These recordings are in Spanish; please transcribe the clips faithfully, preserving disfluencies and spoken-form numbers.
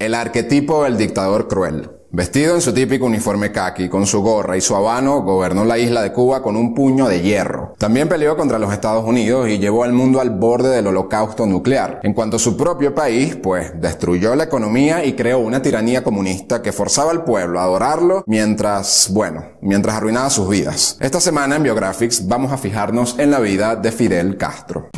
El arquetipo del dictador cruel. Vestido en su típico uniforme caqui, con su gorra y su habano, gobernó la isla de Cuba con un puño de hierro. También peleó contra los Estados Unidos y llevó al mundo al borde del holocausto nuclear. En cuanto a su propio país, pues, destruyó la economía y creó una tiranía comunista que forzaba al pueblo a adorarlo mientras, bueno, mientras arruinaba sus vidas. Esta semana en Biographics vamos a fijarnos en la vida de Fidel Castro.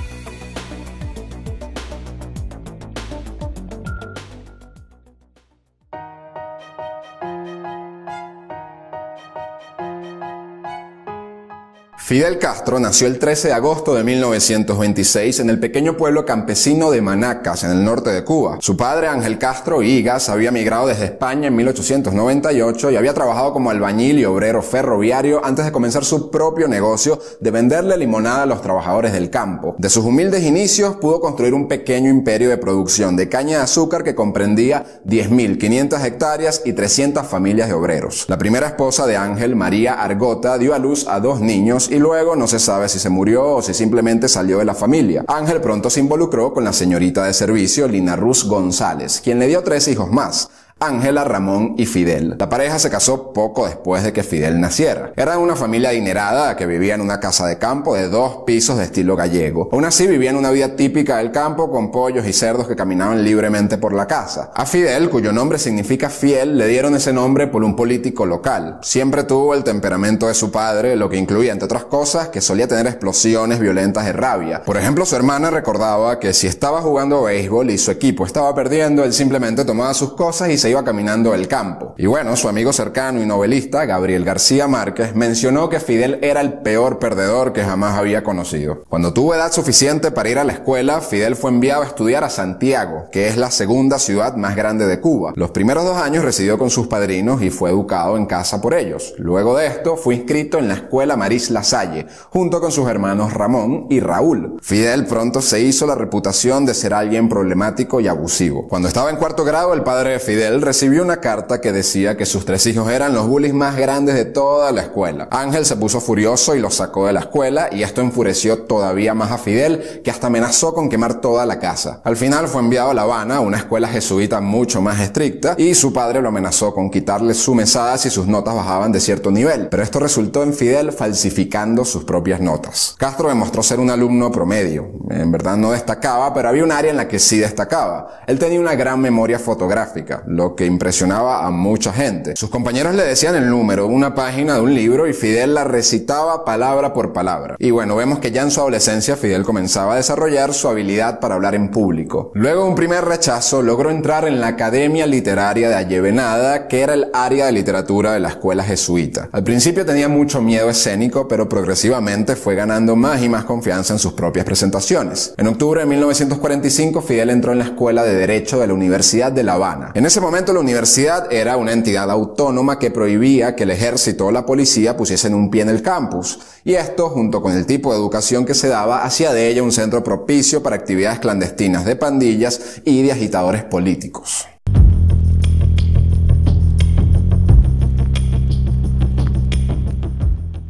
Fidel Castro nació el trece de agosto de mil novecientos veintiséis en el pequeño pueblo campesino de Manacas, en el norte de Cuba. Su padre, Ángel Castro Argiz, había migrado desde España en mil ochocientos noventa y ocho y había trabajado como albañil y obrero ferroviario antes de comenzar su propio negocio de venderle limonada a los trabajadores del campo. De sus humildes inicios pudo construir un pequeño imperio de producción de caña de azúcar que comprendía diez mil quinientas hectáreas y trescientas familias de obreros. La primera esposa de Ángel, María Argota, dio a luz a dos niños y luego no se sabe si se murió o si simplemente salió de la familia. Ángel pronto se involucró con la señorita de servicio Lina Ruz González, quien le dio tres hijos más: Ángela, Ramón y Fidel. La pareja se casó poco después de que Fidel naciera. Era una familia adinerada que vivía en una casa de campo de dos pisos de estilo gallego. Aún así vivían una vida típica del campo con pollos y cerdos que caminaban libremente por la casa. A Fidel, cuyo nombre significa fiel, le dieron ese nombre por un político local. Siempre tuvo el temperamento de su padre, lo que incluía, entre otras cosas, que solía tener explosiones violentas de rabia. Por ejemplo, su hermana recordaba que si estaba jugando béisbol y su equipo estaba perdiendo, él simplemente tomaba sus cosas y se iba caminando el campo. Y bueno, su amigo cercano y novelista, Gabriel García Márquez, mencionó que Fidel era el peor perdedor que jamás había conocido. Cuando tuvo edad suficiente para ir a la escuela, Fidel fue enviado a estudiar a Santiago, que es la segunda ciudad más grande de Cuba. Los primeros dos años residió con sus padrinos y fue educado en casa por ellos. Luego de esto, fue inscrito en la escuela Maris Lasalle, junto con sus hermanos Ramón y Raúl. Fidel pronto se hizo la reputación de ser alguien problemático y abusivo. Cuando estaba en cuarto grado, el padre de Fidel recibió una carta que decía que sus tres hijos eran los bullies más grandes de toda la escuela. Ángel se puso furioso y los sacó de la escuela, y esto enfureció todavía más a Fidel, que hasta amenazó con quemar toda la casa. Al final fue enviado a La Habana, una escuela jesuita mucho más estricta, y su padre lo amenazó con quitarle su mesada si sus notas bajaban de cierto nivel, pero esto resultó en Fidel falsificando sus propias notas. Castro demostró ser un alumno promedio. En verdad no destacaba, pero había un área en la que sí destacaba. Él tenía una gran memoria fotográfica, lo que impresionaba a mucha gente. Sus compañeros le decían el número, una página de un libro, y Fidel la recitaba palabra por palabra. Y bueno, vemos que ya en su adolescencia Fidel comenzaba a desarrollar su habilidad para hablar en público. Luego de un primer rechazo, logró entrar en la Academia Literaria de Ayevenada, que era el área de literatura de la escuela jesuita. Al principio tenía mucho miedo escénico, pero progresivamente fue ganando más y más confianza en sus propias presentaciones. En octubre de mil novecientos cuarenta y cinco, Fidel entró en la Escuela de Derecho de la Universidad de La Habana. En ese momento la universidad era una entidad autónoma que prohibía que el ejército o la policía pusiesen un pie en el campus, y esto, junto con el tipo de educación que se daba, hacía de ella un centro propicio para actividades clandestinas de pandillas y de agitadores políticos.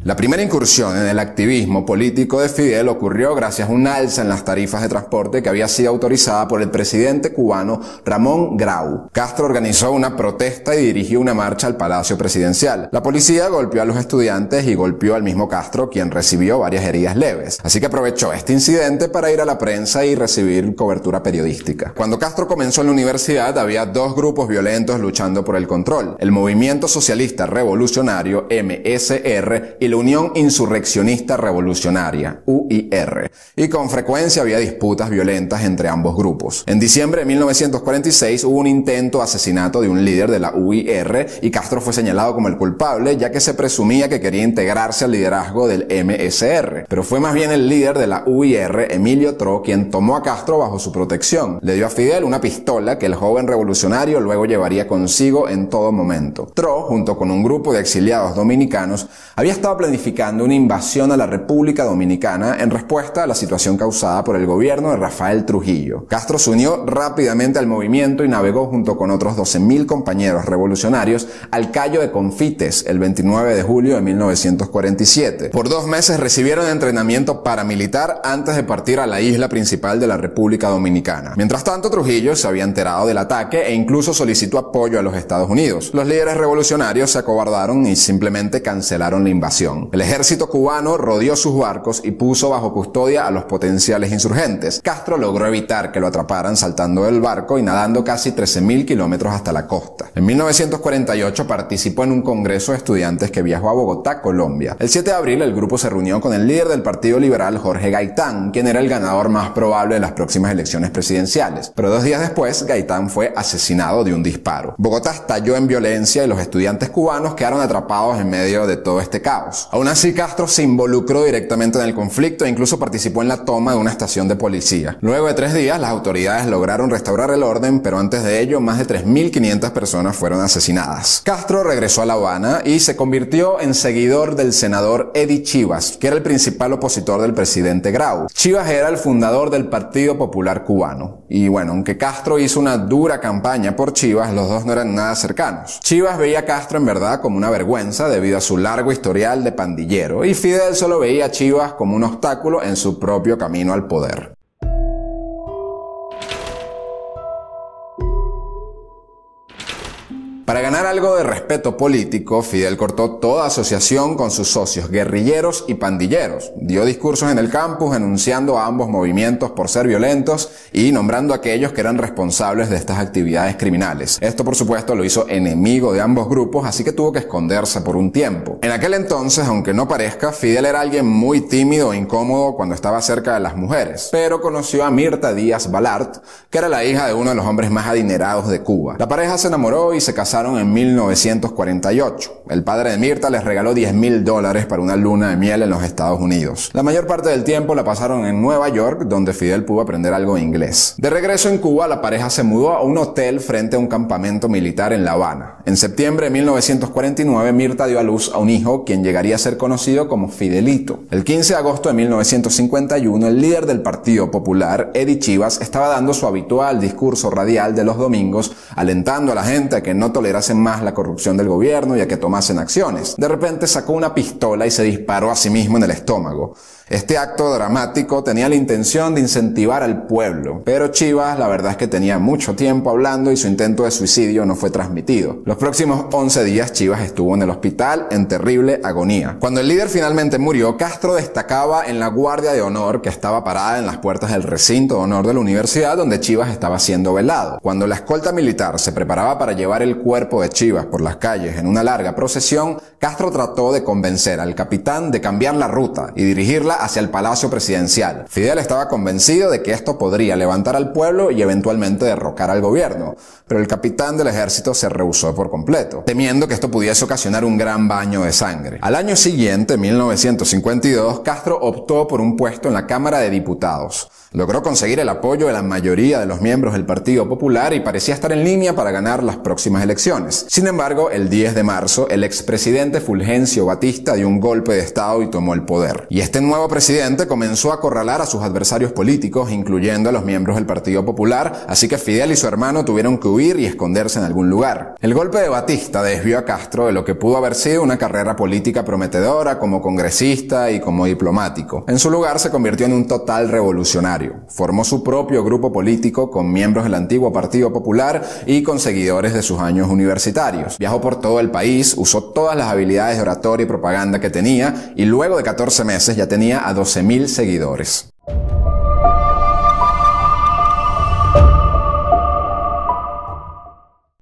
La primera incursión en el activismo político de Fidel ocurrió gracias a un alza en las tarifas de transporte que había sido autorizada por el presidente cubano Ramón Grau. Castro organizó una protesta y dirigió una marcha al Palacio Presidencial. La policía golpeó a los estudiantes y golpeó al mismo Castro, quien recibió varias heridas leves. Así que aprovechó este incidente para ir a la prensa y recibir cobertura periodística. Cuando Castro comenzó en la universidad, había dos grupos violentos luchando por el control: el Movimiento Socialista Revolucionario, M S R, y la Unión Insurreccionista Revolucionaria, U I R, y con frecuencia había disputas violentas entre ambos grupos. En diciembre de mil novecientos cuarenta y seis hubo un intento de asesinato de un líder de la U I R y Castro fue señalado como el culpable, ya que se presumía que quería integrarse al liderazgo del M S R, pero fue más bien el líder de la U I R, Emilio Tro, quien tomó a Castro bajo su protección. Le dio a Fidel una pistola que el joven revolucionario luego llevaría consigo en todo momento. Tro, junto con un grupo de exiliados dominicanos, había estado planificando una invasión a la República Dominicana en respuesta a la situación causada por el gobierno de Rafael Trujillo. Castro se unió rápidamente al movimiento y navegó junto con otros doce mil compañeros revolucionarios al Cayo de Confites el veintinueve de julio de mil novecientos cuarenta y siete. Por dos meses recibieron entrenamiento paramilitar antes de partir a la isla principal de la República Dominicana. Mientras tanto, Trujillo se había enterado del ataque e incluso solicitó apoyo a los Estados Unidos. Los líderes revolucionarios se acobardaron y simplemente cancelaron la invasión. El ejército cubano rodeó sus barcos y puso bajo custodia a los potenciales insurgentes. Castro logró evitar que lo atraparan saltando del barco y nadando casi trece mil kilómetros hasta la costa. En mil novecientos cuarenta y ocho participó en un congreso de estudiantes que viajó a Bogotá, Colombia. El siete de abril el grupo se reunió con el líder del Partido Liberal, Jorge Gaitán, quien era el ganador más probable de las próximas elecciones presidenciales. Pero dos días después, Gaitán fue asesinado de un disparo. Bogotá estalló en violencia y los estudiantes cubanos quedaron atrapados en medio de todo este caos. Aún así, Castro se involucró directamente en el conflicto e incluso participó en la toma de una estación de policía. Luego de tres días, las autoridades lograron restaurar el orden, pero antes de ello, más de tres mil quinientas personas fueron asesinadas. Castro regresó a La Habana y se convirtió en seguidor del senador Eddy Chibás, que era el principal opositor del presidente Grau. Chibás era el fundador del Partido Popular Cubano. Y bueno, aunque Castro hizo una dura campaña por Chibás, los dos no eran nada cercanos. Chibás veía a Castro en verdad como una vergüenza debido a su largo historial de pandillero, y Fidel solo veía a Chibás como un obstáculo en su propio camino al poder. Para ganar algo de respeto político, Fidel cortó toda asociación con sus socios guerrilleros y pandilleros. Dio discursos en el campus enunciando a ambos movimientos por ser violentos y nombrando a aquellos que eran responsables de estas actividades criminales. Esto, por supuesto, lo hizo enemigo de ambos grupos, así que tuvo que esconderse por un tiempo. En aquel entonces, aunque no parezca, Fidel era alguien muy tímido e incómodo cuando estaba cerca de las mujeres, pero conoció a Mirta Díaz Balart, que era la hija de uno de los hombres más adinerados de Cuba. La pareja se enamoró y se casaron en mil novecientos cuarenta y ocho. El padre de Mirta les regaló diez mil dólares para una luna de miel en los Estados Unidos. La mayor parte del tiempo la pasaron en Nueva York, donde Fidel pudo aprender algo de inglés. De regreso en Cuba, la pareja se mudó a un hotel frente a un campamento militar en La Habana. En septiembre de mil novecientos cuarenta y nueve, Mirta dio a luz a un hijo, quien llegaría a ser conocido como Fidelito. El quince de agosto de mil novecientos cincuenta y uno, el líder del Partido Popular, Eddy Chibás, estaba dando su habitual discurso radial de los domingos, alentando a la gente a que no tolerasen más la corrupción del gobierno y a que tomasen acciones. De repente sacó una pistola y se disparó a sí mismo en el estómago. Este acto dramático tenía la intención de incentivar al pueblo, pero Chibás, la verdad es que tenía mucho tiempo hablando y su intento de suicidio no fue transmitido. Los próximos once días Chibás estuvo en el hospital en terrible agonía. Cuando el líder finalmente murió, Castro destacaba en la guardia de honor que estaba parada en las puertas del recinto de honor de la universidad donde Chibás estaba siendo velado. Cuando la escolta militar se preparaba para llevar el cuerpo de Chibás por las calles en una larga procesión, Castro trató de convencer al capitán de cambiar la ruta y dirigirla hacia el Palacio Presidencial. Fidel estaba convencido de que esto podría levantar al pueblo y eventualmente derrocar al gobierno, pero el capitán del ejército se rehusó por completo, temiendo que esto pudiese ocasionar un gran baño de sangre. Al año siguiente, mil novecientos cincuenta y dos, Castro optó por un puesto en la Cámara de Diputados. Logró conseguir el apoyo de la mayoría de los miembros del Partido Popular y parecía estar en línea para ganar las próximas elecciones. Sin embargo, el diez de marzo, el expresidente Fulgencio Batista dio un golpe de estado y tomó el poder. Y este nuevo presidente comenzó a acorralar a sus adversarios políticos, incluyendo a los miembros del Partido Popular, así que Fidel y su hermano tuvieron que huir y esconderse en algún lugar. El golpe de Batista desvió a Castro de lo que pudo haber sido una carrera política prometedora como congresista y como diplomático. En su lugar se convirtió en un total revolucionario. Formó su propio grupo político con miembros del antiguo Partido Popular y con seguidores de sus años universitarios. Viajó por todo el país, usó todas las habilidades de oratoria y propaganda que tenía y luego de catorce meses ya tenía a doce mil seguidores.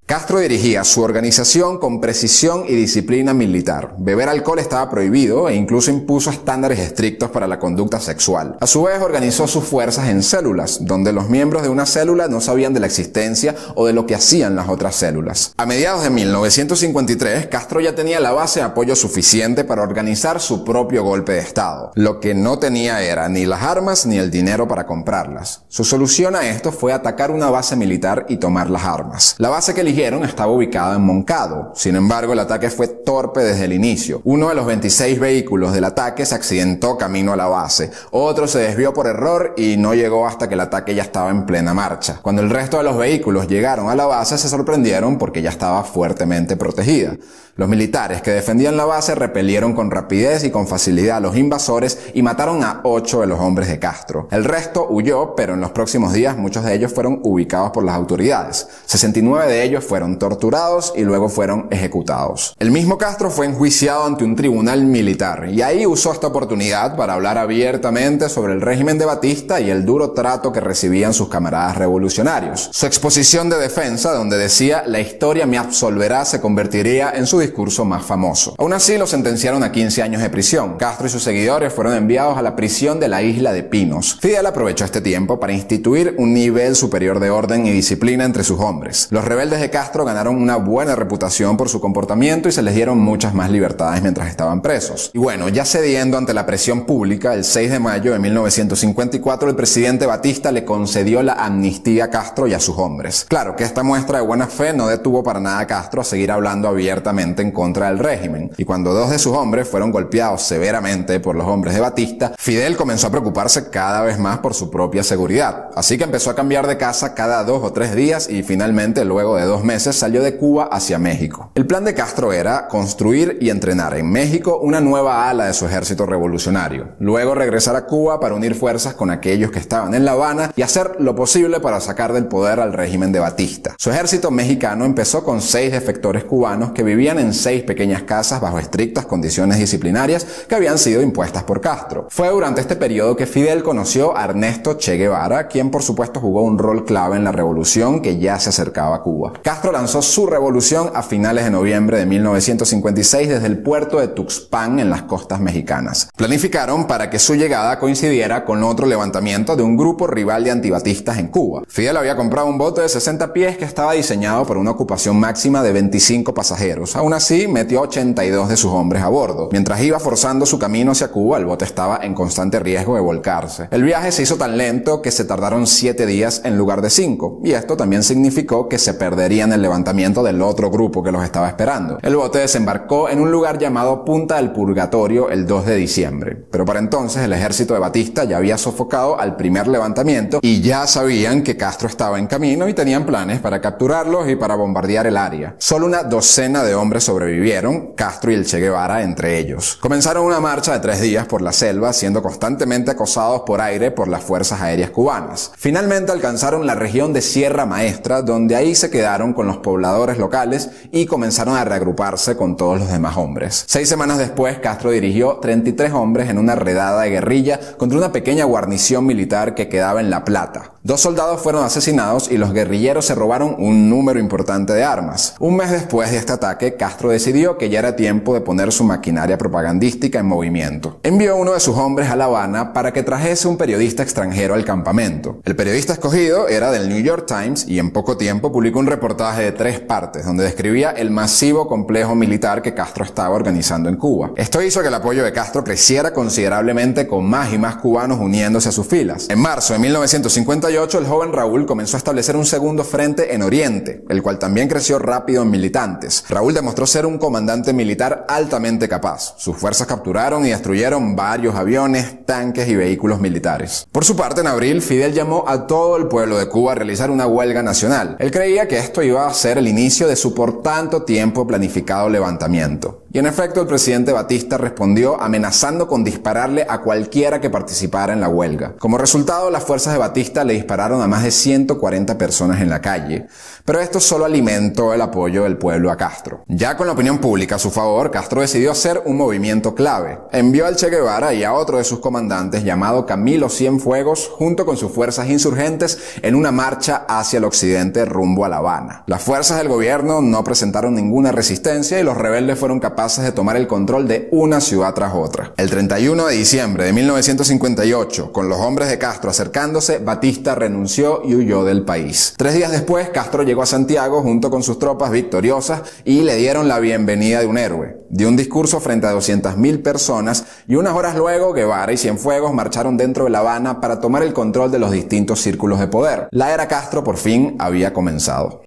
Castro dirigía su organización con precisión y disciplina militar. Beber alcohol estaba prohibido e incluso impuso estándares estrictos para la conducta sexual. A su vez, organizó sus fuerzas en células, donde los miembros de una célula no sabían de la existencia o de lo que hacían las otras células. A mediados de mil novecientos cincuenta y tres, Castro ya tenía la base de apoyo suficiente para organizar su propio golpe de estado. Lo que no tenía era ni las armas ni el dinero para comprarlas. Su solución a esto fue atacar una base militar y tomar las armas. La base que eligió dijeron estaba ubicado en Moncado. Sin embargo, el ataque fue torpe desde el inicio. Uno de los veintiséis vehículos del ataque se accidentó camino a la base. Otro se desvió por error y no llegó hasta que el ataque ya estaba en plena marcha. Cuando el resto de los vehículos llegaron a la base, se sorprendieron porque ya estaba fuertemente protegida. Los militares que defendían la base repelieron con rapidez y con facilidad a los invasores y mataron a ocho de los hombres de Castro. El resto huyó, pero en los próximos días muchos de ellos fueron ubicados por las autoridades. sesenta y nueve de ellos fueron torturados y luego fueron ejecutados. El mismo Castro fue enjuiciado ante un tribunal militar y ahí usó esta oportunidad para hablar abiertamente sobre el régimen de Batista y el duro trato que recibían sus camaradas revolucionarios. Su exposición de defensa, donde decía "la historia me absolverá", se convertiría en su discurso más famoso. Aún así, lo sentenciaron a quince años de prisión. Castro y sus seguidores fueron enviados a la prisión de la isla de Pinos. Fidel aprovechó este tiempo para instituir un nivel superior de orden y disciplina entre sus hombres. Los rebeldes de Castro ganaron una buena reputación por su comportamiento y se les dieron muchas más libertades mientras estaban presos. Y bueno, ya cediendo ante la presión pública, el seis de mayo de mil novecientos cincuenta y cuatro el presidente Batista le concedió la amnistía a Castro y a sus hombres. Claro que esta muestra de buena fe no detuvo para nada a Castro a seguir hablando abiertamente en contra del régimen, y cuando dos de sus hombres fueron golpeados severamente por los hombres de Batista, Fidel comenzó a preocuparse cada vez más por su propia seguridad, así que empezó a cambiar de casa cada dos o tres días y finalmente, luego de dos meses, salió de Cuba hacia México. El plan de Castro era construir y entrenar en México una nueva ala de su ejército revolucionario, luego regresar a Cuba para unir fuerzas con aquellos que estaban en La Habana y hacer lo posible para sacar del poder al régimen de Batista. Su ejército mexicano empezó con seis defectores cubanos que vivían en seis pequeñas casas bajo estrictas condiciones disciplinarias que habían sido impuestas por Castro. Fue durante este periodo que Fidel conoció a Ernesto Che Guevara, quien por supuesto jugó un rol clave en la revolución que ya se acercaba a Cuba. Castro lanzó su revolución a finales de noviembre de mil novecientos cincuenta y seis desde el puerto de Tuxpan en las costas mexicanas. Planificaron para que su llegada coincidiera con otro levantamiento de un grupo rival de antibatistas en Cuba. Fidel había comprado un bote de sesenta pies que estaba diseñado para una ocupación máxima de veinticinco pasajeros. Aún así, metió ochenta y dos de sus hombres a bordo. Mientras iba forzando su camino hacia Cuba, el bote estaba en constante riesgo de volcarse. El viaje se hizo tan lento que se tardaron siete días en lugar de cinco, y esto también significó que se perderían el levantamiento del otro grupo que los estaba esperando. El bote desembarcó en un lugar llamado Punta del Purgatorio el dos de diciembre, pero para entonces el ejército de Batista ya había sofocado al primer levantamiento y ya sabían que Castro estaba en camino y tenían planes para capturarlos y para bombardear el área. Solo una docena de hombres sobrevivieron, Castro y el Che Guevara entre ellos. Comenzaron una marcha de tres días por la selva, siendo constantemente acosados por aire por las fuerzas aéreas cubanas. Finalmente alcanzaron la región de Sierra Maestra, donde ahí se quedaron con los pobladores locales y comenzaron a reagruparse con todos los demás hombres. Seis semanas después, Castro dirigió treinta y tres hombres en una redada de guerrilla contra una pequeña guarnición militar que quedaba en La Plata. Dos soldados fueron asesinados y los guerrilleros se robaron un número importante de armas. Un mes después de este ataque, Castro decidió que ya era tiempo de poner su maquinaria propagandística en movimiento. Envió a uno de sus hombres a La Habana para que trajese un periodista extranjero al campamento. El periodista escogido era del New York Times y en poco tiempo publicó un reportaje de tres partes donde describía el masivo complejo militar que Castro estaba organizando en Cuba. Esto hizo que el apoyo de Castro creciera considerablemente, con más y más cubanos uniéndose a sus filas. En marzo de mil novecientos cincuenta y ocho el joven Raúl comenzó a establecer un segundo frente en Oriente, el cual también creció rápido en militantes. Raúl demostró Demostró ser un comandante militar altamente capaz. Sus fuerzas capturaron y destruyeron varios aviones, tanques y vehículos militares. Por su parte, en abril, Fidel llamó a todo el pueblo de Cuba a realizar una huelga nacional. Él creía que esto iba a ser el inicio de su por tanto tiempo planificado levantamiento. Y en efecto, el presidente Batista respondió amenazando con dispararle a cualquiera que participara en la huelga. Como resultado, las fuerzas de Batista le dispararon a más de ciento cuarenta personas en la calle. Pero esto solo alimentó el apoyo del pueblo a Castro. Ya con la opinión pública a su favor, Castro decidió hacer un movimiento clave. Envió al Che Guevara y a otro de sus comandantes llamado Camilo Cienfuegos junto con sus fuerzas insurgentes en una marcha hacia el occidente rumbo a La Habana. Las fuerzas del gobierno no presentaron ninguna resistencia y los rebeldes fueron capaces de tomar el control de una ciudad tras otra. El treinta y uno de diciembre de mil novecientos cincuenta y ocho, con los hombres de Castro acercándose, Batista renunció y huyó del país. Tres días después, Castro llegó a Santiago junto con sus tropas victoriosas y le dieron la bienvenida de un héroe. Dio un discurso frente a doscientas mil personas y unas horas luego Guevara y Cienfuegos marcharon dentro de La Habana para tomar el control de los distintos círculos de poder. La era Castro por fin había comenzado.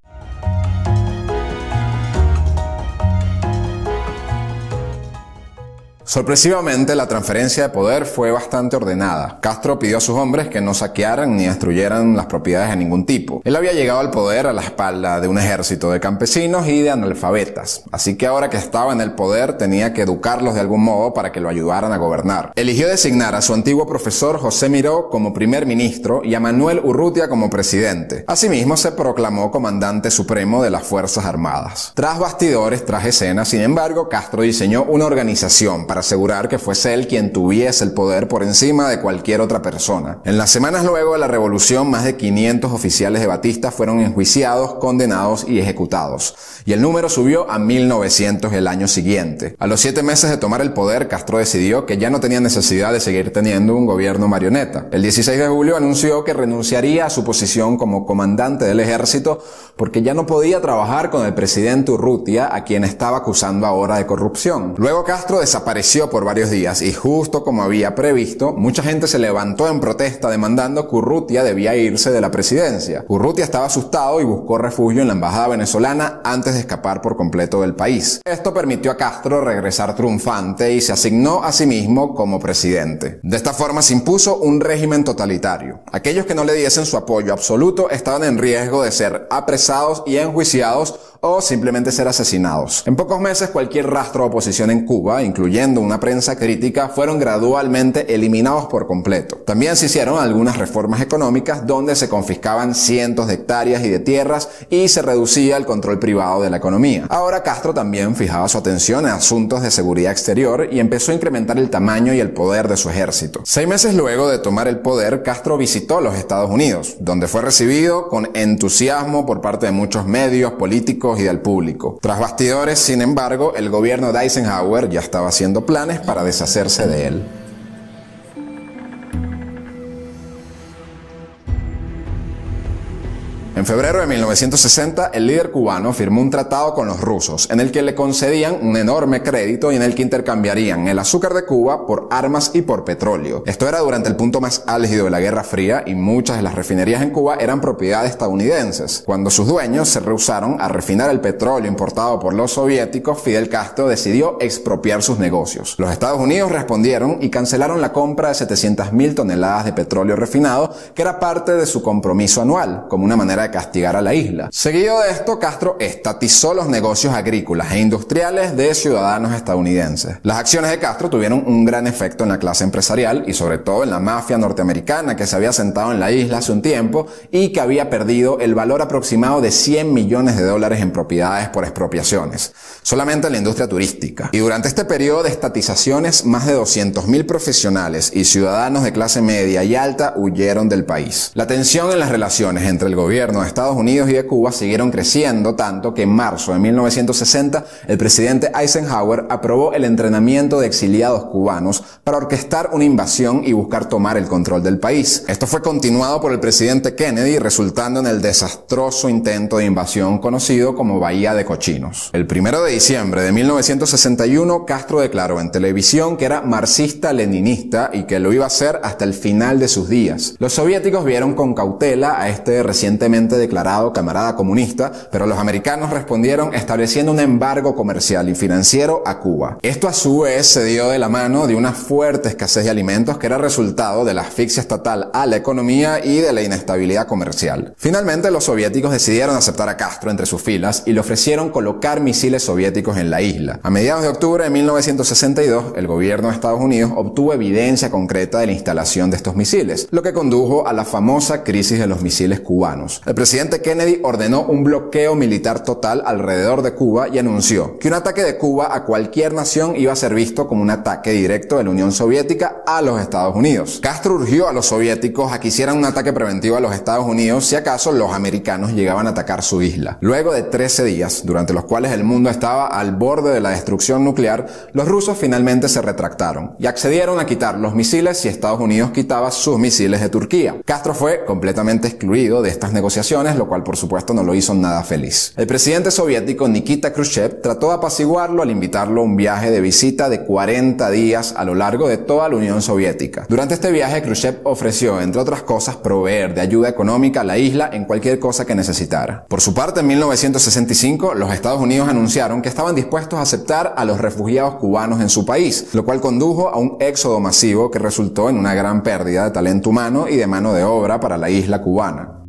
Sorpresivamente, la transferencia de poder fue bastante ordenada. Castro pidió a sus hombres que no saquearan ni destruyeran las propiedades de ningún tipo. Él había llegado al poder a la espalda de un ejército de campesinos y de analfabetas, así que ahora que estaba en el poder tenía que educarlos de algún modo para que lo ayudaran a gobernar. Eligió designar a su antiguo profesor José Miró como primer ministro y a Manuel Urrutia como presidente. Asimismo, se proclamó comandante supremo de las Fuerzas Armadas. Tras bastidores, tras escenas, sin embargo, Castro diseñó una organización para asegurar que fuese él quien tuviese el poder por encima de cualquier otra persona. En las semanas luego de la revolución, más de quinientos oficiales de Batista fueron enjuiciados, condenados y ejecutados, y el número subió a mil novecientos el año siguiente. A los siete meses de tomar el poder, Castro decidió que ya no tenía necesidad de seguir teniendo un gobierno marioneta. El dieciséis de julio anunció que renunciaría a su posición como comandante del ejército porque ya no podía trabajar con el presidente Urrutia, a quien estaba acusando ahora de corrupción. Luego Castro desapareció por varios días y, justo como había previsto, mucha gente se levantó en protesta demandando que Urrutia debía irse de la presidencia. Urrutia estaba asustado y buscó refugio en la embajada venezolana antes de escapar por completo del país. Esto permitió a Castro regresar triunfante y se asignó a sí mismo como presidente. De esta forma se impuso un régimen totalitario. Aquellos que no le diesen su apoyo absoluto estaban en riesgo de ser apresados y enjuiciados o simplemente ser asesinados. En pocos meses, cualquier rastro de oposición en Cuba, incluyendo una prensa crítica, fueron gradualmente eliminados por completo. También se hicieron algunas reformas económicas donde se confiscaban cientos de hectáreas y de tierras y se reducía el control privado de la economía. Ahora Castro también fijaba su atención en asuntos de seguridad exterior y empezó a incrementar el tamaño y el poder de su ejército. Seis meses luego de tomar el poder, Castro visitó los Estados Unidos, donde fue recibido con entusiasmo por parte de muchos medios, políticos y del público. Tras bastidores, sin embargo, el gobierno de Eisenhower ya estaba haciendo planes para deshacerse de él. En febrero de mil novecientos sesenta, el líder cubano firmó un tratado con los rusos, en el que le concedían un enorme crédito y en el que intercambiarían el azúcar de Cuba por armas y por petróleo. Esto era durante el punto más álgido de la Guerra Fría y muchas de las refinerías en Cuba eran propiedad de estadounidenses. Cuando sus dueños se rehusaron a refinar el petróleo importado por los soviéticos, Fidel Castro decidió expropiar sus negocios. Los Estados Unidos respondieron y cancelaron la compra de setecientas mil toneladas de petróleo refinado, que era parte de su compromiso anual, como una manera de castigar a la isla. Seguido de esto, Castro estatizó los negocios agrícolas e industriales de ciudadanos estadounidenses. Las acciones de Castro tuvieron un gran efecto en la clase empresarial y sobre todo en la mafia norteamericana, que se había sentado en la isla hace un tiempo y que había perdido el valor aproximado de cien millones de dólares en propiedades por expropiaciones, solamente en la industria turística. Y durante este periodo de estatizaciones, más de doscientos mil profesionales y ciudadanos de clase media y alta huyeron del país. La tensión en las relaciones entre el gobierno de Estados Unidos y de Cuba siguieron creciendo, tanto que en marzo de mil novecientos sesenta el presidente Eisenhower aprobó el entrenamiento de exiliados cubanos para orquestar una invasión y buscar tomar el control del país. Esto fue continuado por el presidente Kennedy, resultando en el desastroso intento de invasión conocido como Bahía de Cochinos. El primero de diciembre de mil novecientos sesenta y uno, Castro declaró en televisión que era marxista-leninista y que lo iba a hacer hasta el final de sus días. Los soviéticos vieron con cautela a este recientemente declarado camarada comunista, pero los americanos respondieron estableciendo un embargo comercial y financiero a Cuba. Esto a su vez se dio de la mano de una fuerte escasez de alimentos que era resultado de la asfixia estatal a la economía y de la inestabilidad comercial. Finalmente, los soviéticos decidieron aceptar a Castro entre sus filas y le ofrecieron colocar misiles soviéticos en la isla. A mediados de octubre de mil novecientos sesenta y dos, el gobierno de Estados Unidos obtuvo evidencia concreta de la instalación de estos misiles, lo que condujo a la famosa crisis de los misiles cubanos. El presidente Kennedy ordenó un bloqueo militar total alrededor de Cuba y anunció que un ataque de Cuba a cualquier nación iba a ser visto como un ataque directo de la Unión Soviética a los Estados Unidos. Castro urgió a los soviéticos a que hicieran un ataque preventivo a los Estados Unidos si acaso los americanos llegaban a atacar su isla. Luego de trece días, durante los cuales el mundo estaba al borde de la destrucción nuclear, los rusos finalmente se retractaron y accedieron a quitar los misiles si Estados Unidos quitaba sus misiles de Turquía. Castro fue completamente excluido de estas negociaciones elecciones, lo cual por supuesto no lo hizo nada feliz. El presidente soviético Nikita Khrushchev trató de apaciguarlo al invitarlo a un viaje de visita de cuarenta días a lo largo de toda la Unión Soviética. Durante este viaje, Khrushchev ofreció, entre otras cosas, proveer de ayuda económica a la isla en cualquier cosa que necesitara. Por su parte, en mil novecientos sesenta y cinco, los Estados Unidos anunciaron que estaban dispuestos a aceptar a los refugiados cubanos en su país, lo cual condujo a un éxodo masivo que resultó en una gran pérdida de talento humano y de mano de obra para la isla cubana.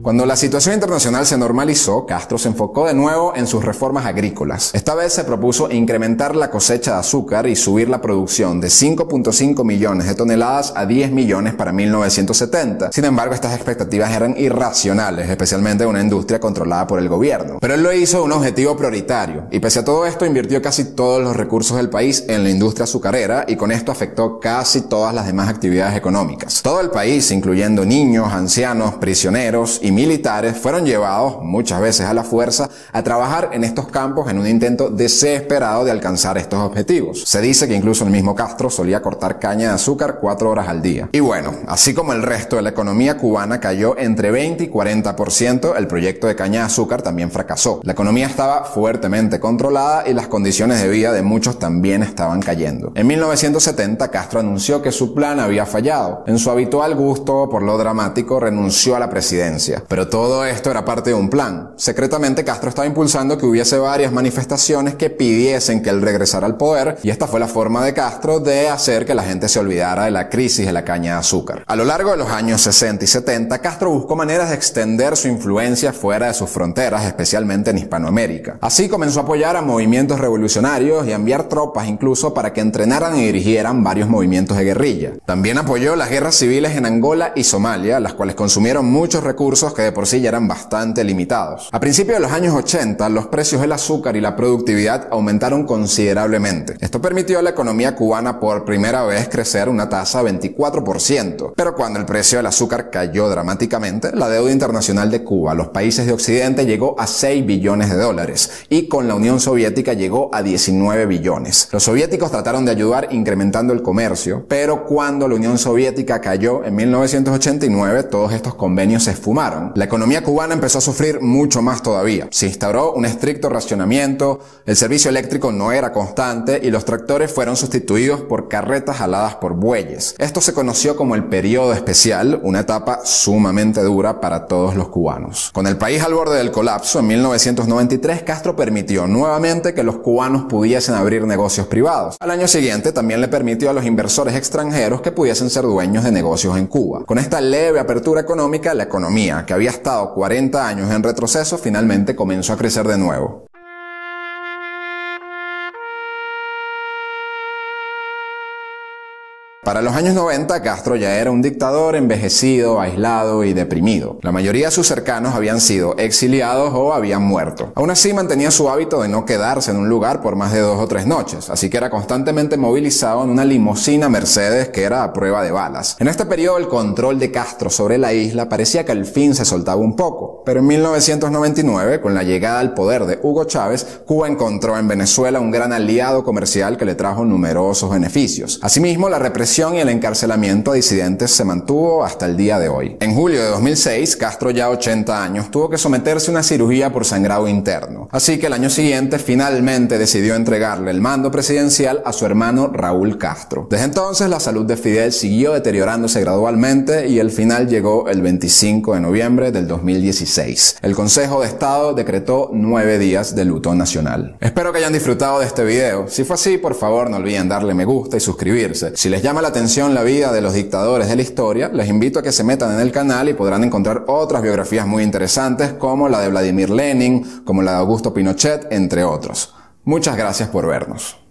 Cuando la situación internacional se normalizó, Castro se enfocó de nuevo en sus reformas agrícolas. Esta vez se propuso incrementar la cosecha de azúcar y subir la producción de cinco punto cinco millones de toneladas a diez millones para mil novecientos setenta. Sin embargo, estas expectativas eran irracionales, especialmente en una industria controlada por el gobierno. Pero él lo hizo un objetivo prioritario, y pese a todo esto invirtió casi todos los recursos del país en la industria azucarera, y con esto afectó casi todas las demás actividades económicas. Todo el país, incluyendo niños, ancianos, prisioneros y militares, fueron llevados muchas veces a la fuerza a trabajar en estos campos en un intento desesperado de alcanzar estos objetivos. Se dice que incluso el mismo Castro solía cortar caña de azúcar cuatro horas al día. Y bueno, así como el resto de la economía cubana cayó entre veinte y cuarenta por ciento, el proyecto de caña de azúcar también fracasó. La economía estaba fuertemente controlada y las condiciones de vida de muchos también estaban cayendo. En mil novecientos setenta, Castro anunció que su plan había fallado. En su habitual gusto por lo dramático, renunció a la presidencia. Pero todo esto era parte de un plan. Secretamente, Castro estaba impulsando que hubiese varias manifestaciones que pidiesen que él regresara al poder, y esta fue la forma de Castro de hacer que la gente se olvidara de la crisis de la caña de azúcar. A lo largo de los años sesenta y setenta, Castro buscó maneras de extender su influencia fuera de sus fronteras, especialmente en Hispanoamérica. Así comenzó a apoyar a movimientos revolucionarios y a enviar tropas incluso para que entrenaran y dirigieran varios movimientos de guerrilla. También apoyó las guerras civiles en Angola y Somalia, las cuales consumieron muchos recursos que de por sí ya eran bastante limitados. A principios de los años ochenta, los precios del azúcar y la productividad aumentaron considerablemente. Esto permitió a la economía cubana por primera vez crecer una tasa de veinticuatro por ciento. Pero cuando el precio del azúcar cayó dramáticamente, la deuda internacional de Cuba a los países de Occidente llegó a seis billones de dólares, y con la Unión Soviética llegó a diecinueve billones. Los soviéticos trataron de ayudar incrementando el comercio, pero cuando la Unión Soviética cayó en mil novecientos ochenta y nueve, todos estos convenios se esfumaron. La economía cubana empezó a sufrir mucho más todavía. Se instauró un estricto racionamiento, el servicio eléctrico no era constante y los tractores fueron sustituidos por carretas jaladas por bueyes. Esto se conoció como el periodo especial, una etapa sumamente dura para todos los cubanos. Con el país al borde del colapso, en mil novecientos noventa y tres, Castro permitió nuevamente que los cubanos pudiesen abrir negocios privados. Al año siguiente también le permitió a los inversores extranjeros que pudiesen ser dueños de negocios en Cuba. Con esta leve apertura económica, la economía, que había estado cuarenta años en retroceso, finalmente comenzó a crecer de nuevo. Para los años noventa, Castro ya era un dictador envejecido, aislado y deprimido. La mayoría de sus cercanos habían sido exiliados o habían muerto. Aún así, mantenía su hábito de no quedarse en un lugar por más de dos o tres noches, así que era constantemente movilizado en una limusina Mercedes que era a prueba de balas. En este periodo, el control de Castro sobre la isla parecía que al fin se soltaba un poco, pero en mil novecientos noventa y nueve, con la llegada al poder de Hugo Chávez, Cuba encontró en Venezuela un gran aliado comercial que le trajo numerosos beneficios. Asimismo, la represión y el encarcelamiento a disidentes se mantuvo hasta el día de hoy. En julio de dos mil seis, Castro, ya ochenta años, tuvo que someterse a una cirugía por sangrado interno. Así que el año siguiente finalmente decidió entregarle el mando presidencial a su hermano Raúl Castro. Desde entonces, la salud de Fidel siguió deteriorándose gradualmente y el final llegó el veinticinco de noviembre del dos mil dieciséis. El Consejo de Estado decretó nueve días de luto nacional. Espero que hayan disfrutado de este video. Si fue así, por favor no olviden darle me gusta y suscribirse. Si les llama la atención la vida de los dictadores de la historia, les invito a que se metan en el canal y podrán encontrar otras biografías muy interesantes, como la de Vladimir Lenin, como la de Augusto Pinochet, entre otros. Muchas gracias por vernos.